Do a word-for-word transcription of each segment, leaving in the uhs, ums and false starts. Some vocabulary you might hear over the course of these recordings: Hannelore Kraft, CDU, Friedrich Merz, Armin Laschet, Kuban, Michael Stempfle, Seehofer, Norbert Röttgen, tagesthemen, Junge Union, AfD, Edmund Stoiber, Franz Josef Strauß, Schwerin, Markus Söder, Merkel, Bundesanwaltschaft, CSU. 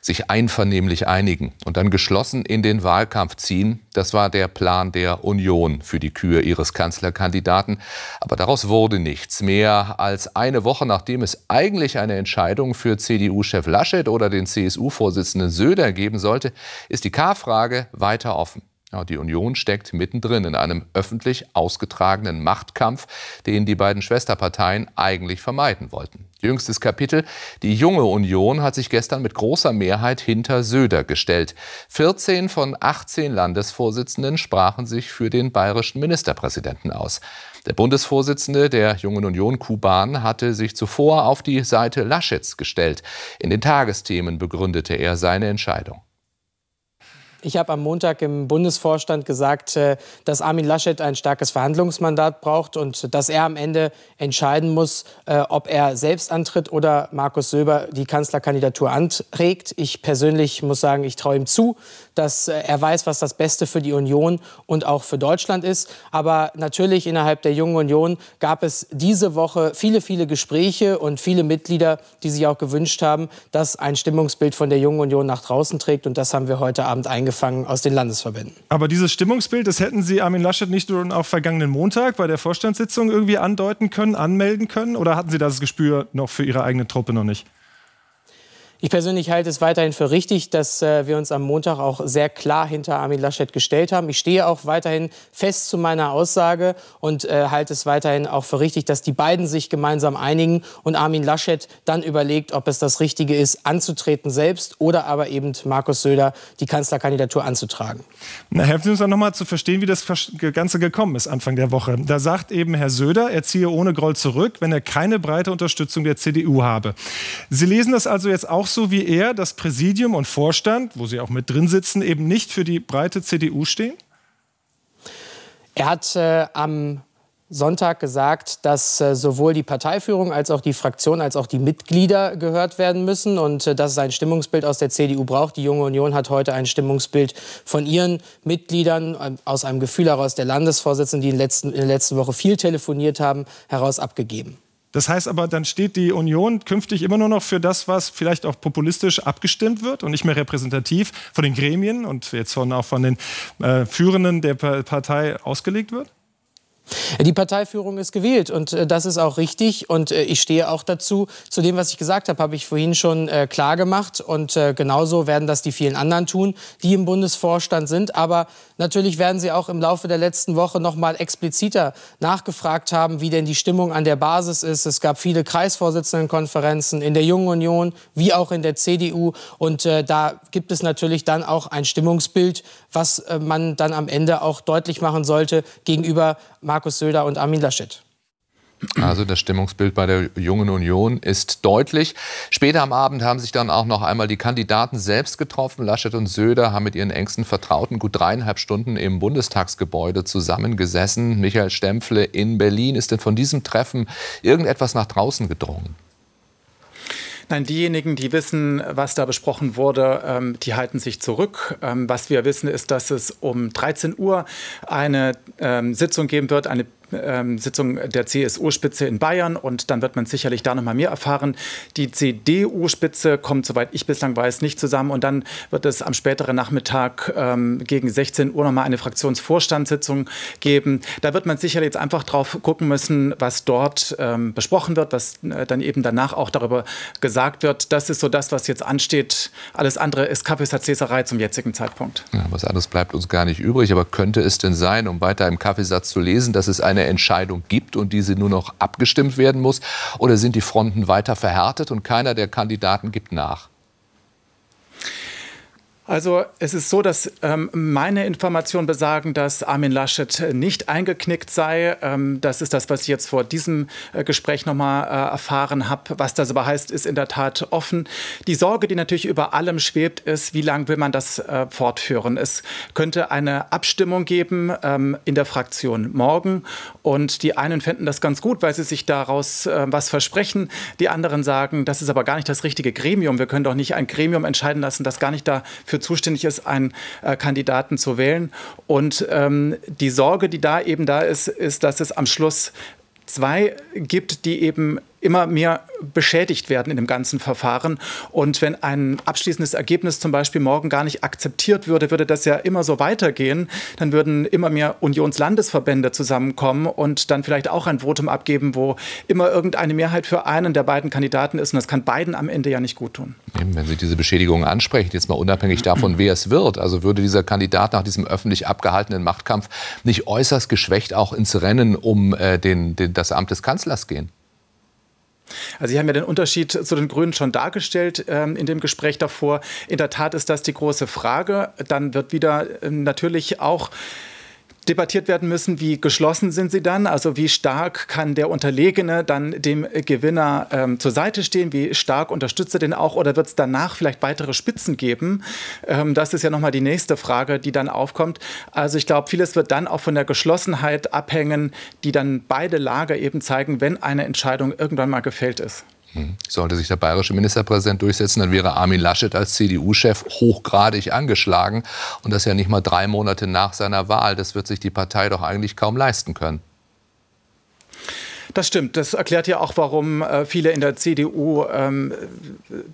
sich einvernehmlich einigen und dann geschlossen in den Wahlkampf ziehen. Das war der Plan der Union für die Kür ihres Kanzlerkandidaten. Aber daraus wurde nichts. Mehr als eine Woche, nachdem es eigentlich eine Entscheidung für C D U-Chef Laschet oder den C S U-Vorsitzenden Söder geben sollte, ist die K-Frage weiter offen. Die Union steckt mittendrin in einem öffentlich ausgetragenen Machtkampf, den die beiden Schwesterparteien eigentlich vermeiden wollten. Jüngstes Kapitel: Die Junge Union hat sich gestern mit großer Mehrheit hinter Söder gestellt. vierzehn von achtzehn Landesvorsitzenden sprachen sich für den bayerischen Ministerpräsidenten aus. Der Bundesvorsitzende der Jungen Union, Kuban, hatte sich zuvor auf die Seite Laschets gestellt. In den Tagesthemen begründete er seine Entscheidung. Ich habe am Montag im Bundesvorstand gesagt, dass Armin Laschet ein starkes Verhandlungsmandat braucht und dass er am Ende entscheiden muss, ob er selbst antritt oder Markus Söder die Kanzlerkandidatur anträgt. Ich persönlich muss sagen, ich traue ihm zu, dass er weiß, was das Beste für die Union und auch für Deutschland ist. Aber natürlich innerhalb der Jungen Union gab es diese Woche viele, viele Gespräche und viele Mitglieder, die sich auch gewünscht haben, dass ein Stimmungsbild von der Jungen Union nach draußen trägt. Und das haben wir heute Abend eingestellt. Aus den Landesverbänden. Aber dieses Stimmungsbild, das hätten Sie Armin Laschet nicht nur auch vergangenen Montag bei der Vorstandssitzung irgendwie andeuten können, anmelden können? Oder hatten Sie das Gespür noch für Ihre eigene Truppe noch nicht? Ich persönlich halte es weiterhin für richtig, dass wir uns am Montag auch sehr klar hinter Armin Laschet gestellt haben. Ich stehe auch weiterhin fest zu meiner Aussage und äh, halte es weiterhin auch für richtig, dass die beiden sich gemeinsam einigen und Armin Laschet dann überlegt, ob es das Richtige ist, anzutreten selbst oder aber eben Markus Söder die Kanzlerkandidatur anzutragen. Na, helfen Sie uns dann nochmal zu verstehen, wie das Ganze gekommen ist Anfang der Woche. Da sagt eben Herr Söder, er ziehe ohne Groll zurück, wenn er keine breite Unterstützung der C D U habe. Sie lesen das also jetzt auch so wie er, dass Präsidium und Vorstand, wo Sie auch mit drin sitzen, eben nicht für die breite C D U stehen? Er hat äh, am Sonntag gesagt, dass äh, sowohl die Parteiführung als auch die Fraktion als auch die Mitglieder gehört werden müssen und äh, dass es ein Stimmungsbild aus der C D U braucht. Die Junge Union hat heute ein Stimmungsbild von ihren Mitgliedern äh, aus einem Gefühl heraus der Landesvorsitzenden, die in, letzten, in der letzten Woche viel telefoniert haben, heraus abgegeben. Das heißt aber, dann steht die Union künftig immer nur noch für das, was vielleicht auch populistisch abgestimmt wird und nicht mehr repräsentativ von den Gremien und jetzt von, auch von den äh, Führenden der Partei ausgelegt wird? Die Parteiführung ist gewählt und äh, das ist auch richtig und äh, ich stehe auch dazu. Zu dem, was ich gesagt habe, habe ich vorhin schon äh, klar gemacht und äh, genauso werden das die vielen anderen tun, die im Bundesvorstand sind. Aber natürlich werden sie auch im Laufe der letzten Woche noch mal expliziter nachgefragt haben, wie denn die Stimmung an der Basis ist. Es gab viele Kreisvorsitzendenkonferenzen in der Jungen Union wie auch in der C D U und äh, da gibt es natürlich dann auch ein Stimmungsbild, was äh, man dann am Ende auch deutlich machen sollte gegenüber Markus Markus Söder und Armin Laschet. Also das Stimmungsbild bei der Jungen Union ist deutlich. Später am Abend haben sich dann auch noch einmal die Kandidaten selbst getroffen. Laschet und Söder haben mit ihren engsten Vertrauten gut dreieinhalb Stunden im Bundestagsgebäude zusammengesessen. Michael Stempfle in Berlin. Ist denn von diesem Treffen irgendetwas nach draußen gedrungen? Nein, diejenigen, die wissen, was da besprochen wurde, die halten sich zurück. Was wir wissen, ist, dass es um dreizehn Uhr eine Sitzung geben wird, eine Sitzung der C S U-Spitze in Bayern. Und dann wird man sicherlich da noch mal mehr erfahren. Die C D U-Spitze kommt, soweit ich bislang weiß, nicht zusammen. Und dann wird es am späteren Nachmittag ähm, gegen sechzehn Uhr noch mal eine Fraktionsvorstandssitzung geben. Da wird man sicherlich jetzt einfach drauf gucken müssen, was dort ähm, besprochen wird, was äh, dann eben danach auch darüber gesagt wird. Das ist so das, was jetzt ansteht. Alles andere ist Kaffeesatzleserei zum jetzigen Zeitpunkt. Ja, was anderes bleibt uns gar nicht übrig. Aber könnte es denn sein, um weiter im Kaffeesatz zu lesen, dass es eine eine Entscheidung gibt und diese nur noch abgestimmt werden muss? Oder sind die Fronten weiter verhärtet und keiner der Kandidaten gibt nach? Also es ist so, dass ähm, meine Informationen besagen, dass Armin Laschet nicht eingeknickt sei. Ähm, das ist das, was ich jetzt vor diesem äh, Gespräch nochmal äh, erfahren habe. Was das aber heißt, ist in der Tat offen. Die Sorge, die natürlich über allem schwebt, ist, wie lange will man das äh, fortführen? Es könnte eine Abstimmung geben ähm, in der Fraktion morgen. Und die einen fänden das ganz gut, weil sie sich daraus äh, was versprechen. Die anderen sagen, das ist aber gar nicht das richtige Gremium. Wir können doch nicht ein Gremium entscheiden lassen, das gar nicht dafür zuständig ist, einen äh, Kandidaten zu wählen. Und ähm, die Sorge, die da eben da ist, ist, dass es am Schluss zwei gibt, die eben immer mehr beschädigt werden in dem ganzen Verfahren. Und wenn ein abschließendes Ergebnis zum Beispiel morgen gar nicht akzeptiert würde, würde das ja immer so weitergehen. Dann würden immer mehr Unionslandesverbände zusammenkommen und dann vielleicht auch ein Votum abgeben, wo immer irgendeine Mehrheit für einen der beiden Kandidaten ist. Und das kann beiden am Ende ja nicht gut tun. Eben, wenn Sie diese Beschädigungen ansprechen, jetzt mal unabhängig davon, wer es wird, also würde dieser Kandidat nach diesem öffentlich abgehaltenen Machtkampf nicht äußerst geschwächt auch ins Rennen um äh, den, den, das Amt des Kanzlers gehen? Also Sie haben ja den Unterschied zu den Grünen schon dargestellt ähm, in dem Gespräch davor. In der Tat ist das die große Frage. Dann wird wieder ähm, natürlich auch debattiert werden müssen, wie geschlossen sind sie dann, also wie stark kann der Unterlegene dann dem Gewinner ähm, zur Seite stehen, wie stark unterstützt er den auch, oder wird es danach vielleicht weitere Spitzen geben? Ähm, das ist ja nochmal die nächste Frage, die dann aufkommt. Also ich glaube, vieles wird dann auch von der Geschlossenheit abhängen, die dann beide Lager eben zeigen, wenn eine Entscheidung irgendwann mal gefällt ist. Sollte sich der bayerische Ministerpräsident durchsetzen, dann wäre Armin Laschet als C D U-Chef hochgradig angeschlagen. Und das ja nicht mal drei Monate nach seiner Wahl. Das wird sich die Partei doch eigentlich kaum leisten können. Das stimmt. Das erklärt ja auch, warum viele in der C D U ähm,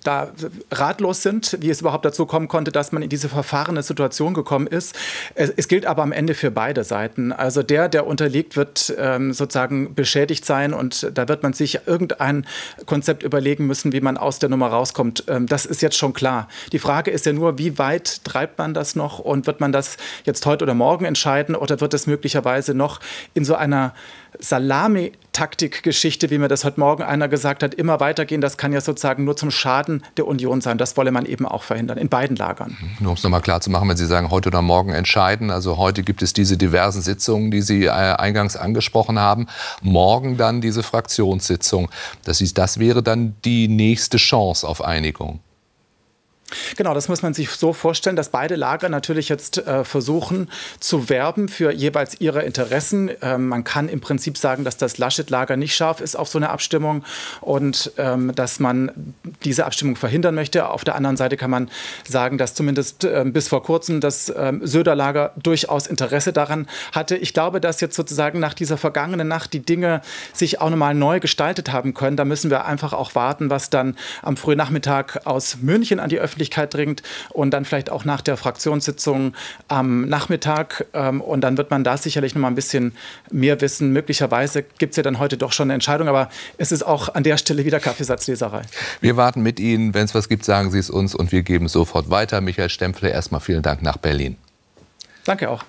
da ratlos sind, wie es überhaupt dazu kommen konnte, dass man in diese verfahrene Situation gekommen ist. Es, es gilt aber am Ende für beide Seiten. Also der, der unterliegt, wird ähm, sozusagen beschädigt sein. Und da wird man sich irgendein Konzept überlegen müssen, wie man aus der Nummer rauskommt. Ähm, das ist jetzt schon klar. Die Frage ist ja nur, wie weit treibt man das noch? Und wird man das jetzt heute oder morgen entscheiden? Oder wird es möglicherweise noch in so einer Salami-Taktik-Geschichte, wie mir das heute Morgen einer gesagt hat, immer weitergehen? Das kann ja sozusagen nur zum Schaden der Union sein. Das wolle man eben auch verhindern, in beiden Lagern. Nur um es nochmal klar zu machen, wenn Sie sagen, heute oder morgen entscheiden, also heute gibt es diese diversen Sitzungen, die Sie äh, eingangs angesprochen haben, morgen dann diese Fraktionssitzung. Das ist, das wäre dann die nächste Chance auf Einigung. Genau, das muss man sich so vorstellen, dass beide Lager natürlich jetzt äh, versuchen zu werben für jeweils ihre Interessen. Ähm, man kann im Prinzip sagen, dass das Laschet-Lager nicht scharf ist auf so eine Abstimmung und ähm, dass man diese Abstimmung verhindern möchte. Auf der anderen Seite kann man sagen, dass zumindest ähm, bis vor kurzem das ähm, Söder-Lager durchaus Interesse daran hatte. Ich glaube, dass jetzt sozusagen nach dieser vergangenen Nacht die Dinge sich auch nochmal neu gestaltet haben können. Da müssen wir einfach auch warten, was dann am frühen Nachmittag aus München an die Öffentlichkeit dringt und dann vielleicht auch nach der Fraktionssitzung am Nachmittag. Ähm, und dann wird man da sicherlich noch mal ein bisschen mehr wissen. Möglicherweise gibt es ja dann heute doch schon eine Entscheidung, aber es ist auch an der Stelle wieder Kaffeesatzleserei. Wir warten mit Ihnen. Wenn es was gibt, sagen Sie es uns und wir geben es sofort weiter. Michael Stempfle, erstmal vielen Dank nach Berlin. Danke auch.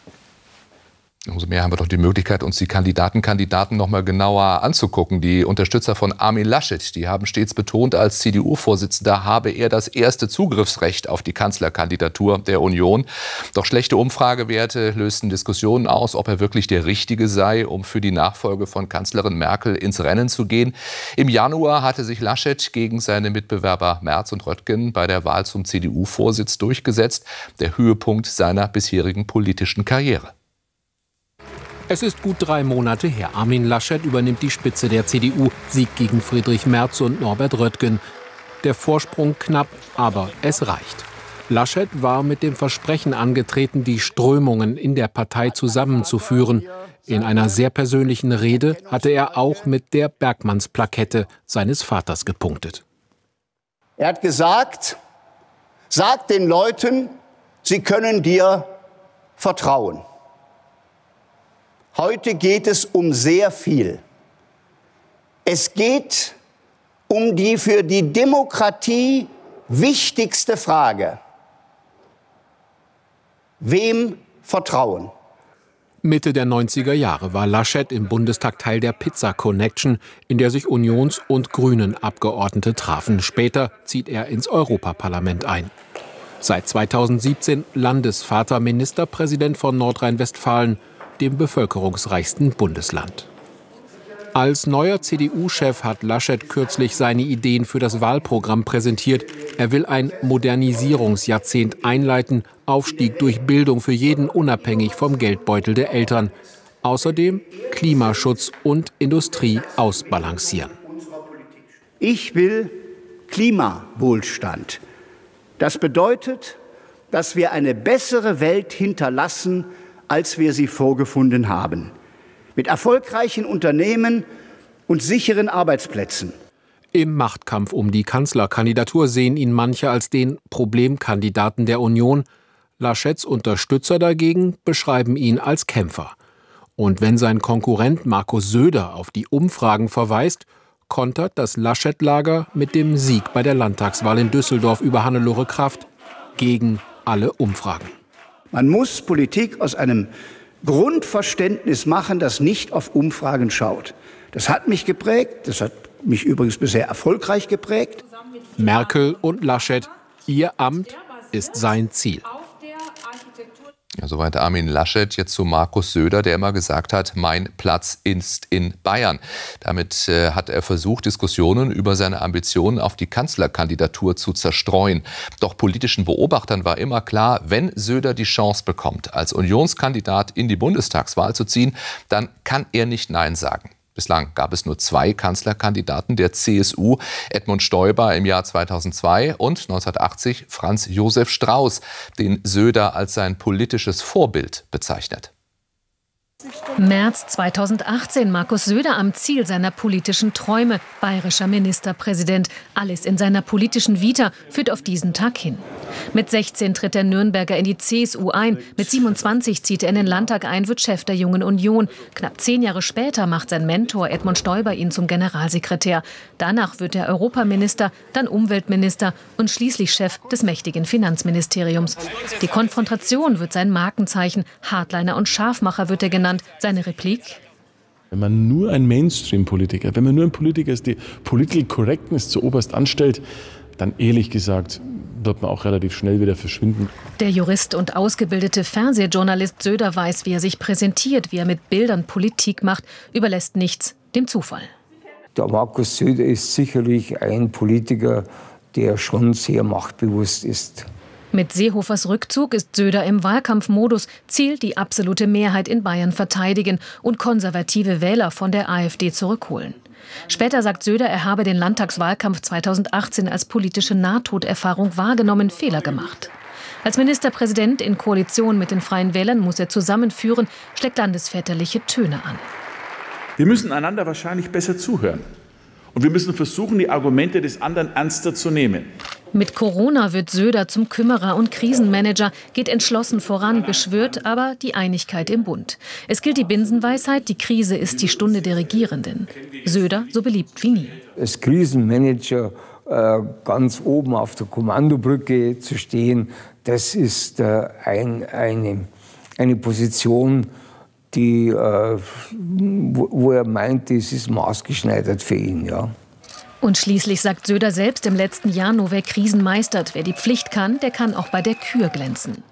Umso mehr haben wir doch die Möglichkeit, uns die Kandidaten, Kandidaten noch mal genauer anzugucken. Die Unterstützer von Armin Laschet, die haben stets betont, als C D U-Vorsitzender habe er das erste Zugriffsrecht auf die Kanzlerkandidatur der Union. Doch schlechte Umfragewerte lösten Diskussionen aus, ob er wirklich der Richtige sei, um für die Nachfolge von Kanzlerin Merkel ins Rennen zu gehen. Im Januar hatte sich Laschet gegen seine Mitbewerber Merz und Röttgen bei der Wahl zum C D U-Vorsitz durchgesetzt. Der Höhepunkt seiner bisherigen politischen Karriere. Es ist gut drei Monate her. Armin Laschet übernimmt die Spitze der C D U, Sieg gegen Friedrich Merz und Norbert Röttgen. Der Vorsprung knapp, aber es reicht. Laschet war mit dem Versprechen angetreten, die Strömungen in der Partei zusammenzuführen. In einer sehr persönlichen Rede hatte er auch mit der Bergmannsplakette seines Vaters gepunktet. Er hat gesagt, sag den Leuten, sie können dir vertrauen. Heute geht es um sehr viel. Es geht um die für die Demokratie wichtigste Frage. Wem vertrauen? Mitte der neunziger Jahre war Laschet im Bundestag Teil der Pizza Connection, in der sich Unions- und Grünen-Abgeordnete trafen. Später zieht er ins Europaparlament ein. Seit zweitausendsiebzehn Landesvater, Ministerpräsident von Nordrhein-Westfalen, dem bevölkerungsreichsten Bundesland. Als neuer C D U-Chef hat Laschet kürzlich seine Ideen für das Wahlprogramm präsentiert. Er will ein Modernisierungsjahrzehnt einleiten, Aufstieg durch Bildung für jeden unabhängig vom Geldbeutel der Eltern. Außerdem Klimaschutz und Industrie ausbalancieren. Ich will Klimawohlstand. Das bedeutet, dass wir eine bessere Welt hinterlassen, als wir sie vorgefunden haben. Mit erfolgreichen Unternehmen und sicheren Arbeitsplätzen. Im Machtkampf um die Kanzlerkandidatur sehen ihn manche als den Problemkandidaten der Union. Laschets Unterstützer dagegen beschreiben ihn als Kämpfer. Und wenn sein Konkurrent Markus Söder auf die Umfragen verweist, kontert das Laschet-Lager mit dem Sieg bei der Landtagswahl in Düsseldorf über Hannelore Kraft gegen alle Umfragen. Man muss Politik aus einem Grundverständnis machen, das nicht auf Umfragen schaut. Das hat mich geprägt, das hat mich übrigens bisher erfolgreich geprägt. Merkel und Laschet, ihr Amt ist sein Ziel. Ja, soweit Armin Laschet. Jetzt zu Markus Söder, der immer gesagt hat, mein Platz ist in Bayern. Damit äh, hat er versucht, Diskussionen über seine Ambitionen auf die Kanzlerkandidatur zu zerstreuen. Doch politischen Beobachtern war immer klar, wenn Söder die Chance bekommt, als Unionskandidat in die Bundestagswahl zu ziehen, dann kann er nicht Nein sagen. Bislang gab es nur zwei Kanzlerkandidaten der C S U, Edmund Stoiber im Jahr zweitausendzwei und neunzehnhundertachtzig Franz Josef Strauß, den Söder als sein politisches Vorbild bezeichnet. März zweitausendachtzehn, Markus Söder am Ziel seiner politischen Träume, bayerischer Ministerpräsident. Alles in seiner politischen Vita führt auf diesen Tag hin. Mit sechzehn tritt der Nürnberger in die C S U ein, mit siebenundzwanzig zieht er in den Landtag ein, wird Chef der Jungen Union. Knapp zehn Jahre später macht sein Mentor Edmund Stoiber ihn zum Generalsekretär. Danach wird er Europaminister, dann Umweltminister und schließlich Chef des mächtigen Finanzministeriums. Die Konfrontation wird sein Markenzeichen, Hardliner und Scharfmacher wird er genannt. Seine Replik? Wenn man nur ein Mainstream-Politiker, wenn man nur ein Politiker ist, die Political Correctness zuoberst anstellt, dann ehrlich gesagt wird man auch relativ schnell wieder verschwinden. Der Jurist und ausgebildete Fernsehjournalist Söder weiß, wie er sich präsentiert, wie er mit Bildern Politik macht, überlässt nichts dem Zufall. Der Markus Söder ist sicherlich ein Politiker, der schon sehr machtbewusst ist. Mit Seehofers Rückzug ist Söder im Wahlkampfmodus, zielt die absolute Mehrheit in Bayern verteidigen und konservative Wähler von der AfD zurückholen. Später sagt Söder, er habe den Landtagswahlkampf zweitausendachtzehn als politische Nahtoderfahrung wahrgenommen, Fehler gemacht. Als Ministerpräsident in Koalition mit den Freien Wählern muss er zusammenführen, schlägt landesväterliche Töne an. Wir müssen einander wahrscheinlich besser zuhören. Und wir müssen versuchen, die Argumente des anderen ernster zu nehmen. Mit Corona wird Söder zum Kümmerer und Krisenmanager, geht entschlossen voran, beschwört aber die Einigkeit im Bund. Es gilt die Binsenweisheit, die Krise ist die Stunde der Regierenden. Söder so beliebt wie nie. Als Krisenmanager äh, ganz oben auf der Kommandobrücke zu stehen, das ist äh, ein, eine, eine Position, die, äh, wo er meint, es ist maßgeschneidert für ihn. Ja. Und schließlich sagt Söder selbst im letzten Jahr, nur wer Krisen meistert, wer die Pflicht kann, der kann auch bei der Kür glänzen.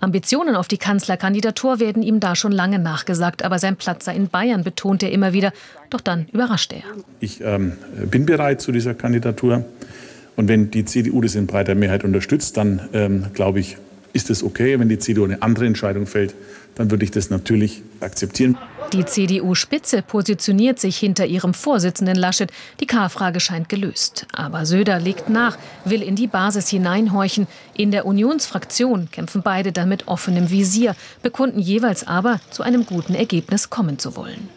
Ambitionen auf die Kanzlerkandidatur werden ihm da schon lange nachgesagt, aber sein Platz sei in Bayern, betont er immer wieder. Doch dann überrascht er. Ich ähm, bin bereit zu dieser Kandidatur. Und wenn die C D U das in breiter Mehrheit unterstützt, dann ähm, glaube ich, ist es okay. Wenn die C D U eine andere Entscheidung fällt, dann würde ich das natürlich akzeptieren. Die C D U-Spitze positioniert sich hinter ihrem Vorsitzenden Laschet. Die K-Frage scheint gelöst. Aber Söder legt nach, will in die Basis hineinhorchen. In der Unionsfraktion kämpfen beide dann mit offenem Visier, bekunden jeweils aber, zu einem guten Ergebnis kommen zu wollen.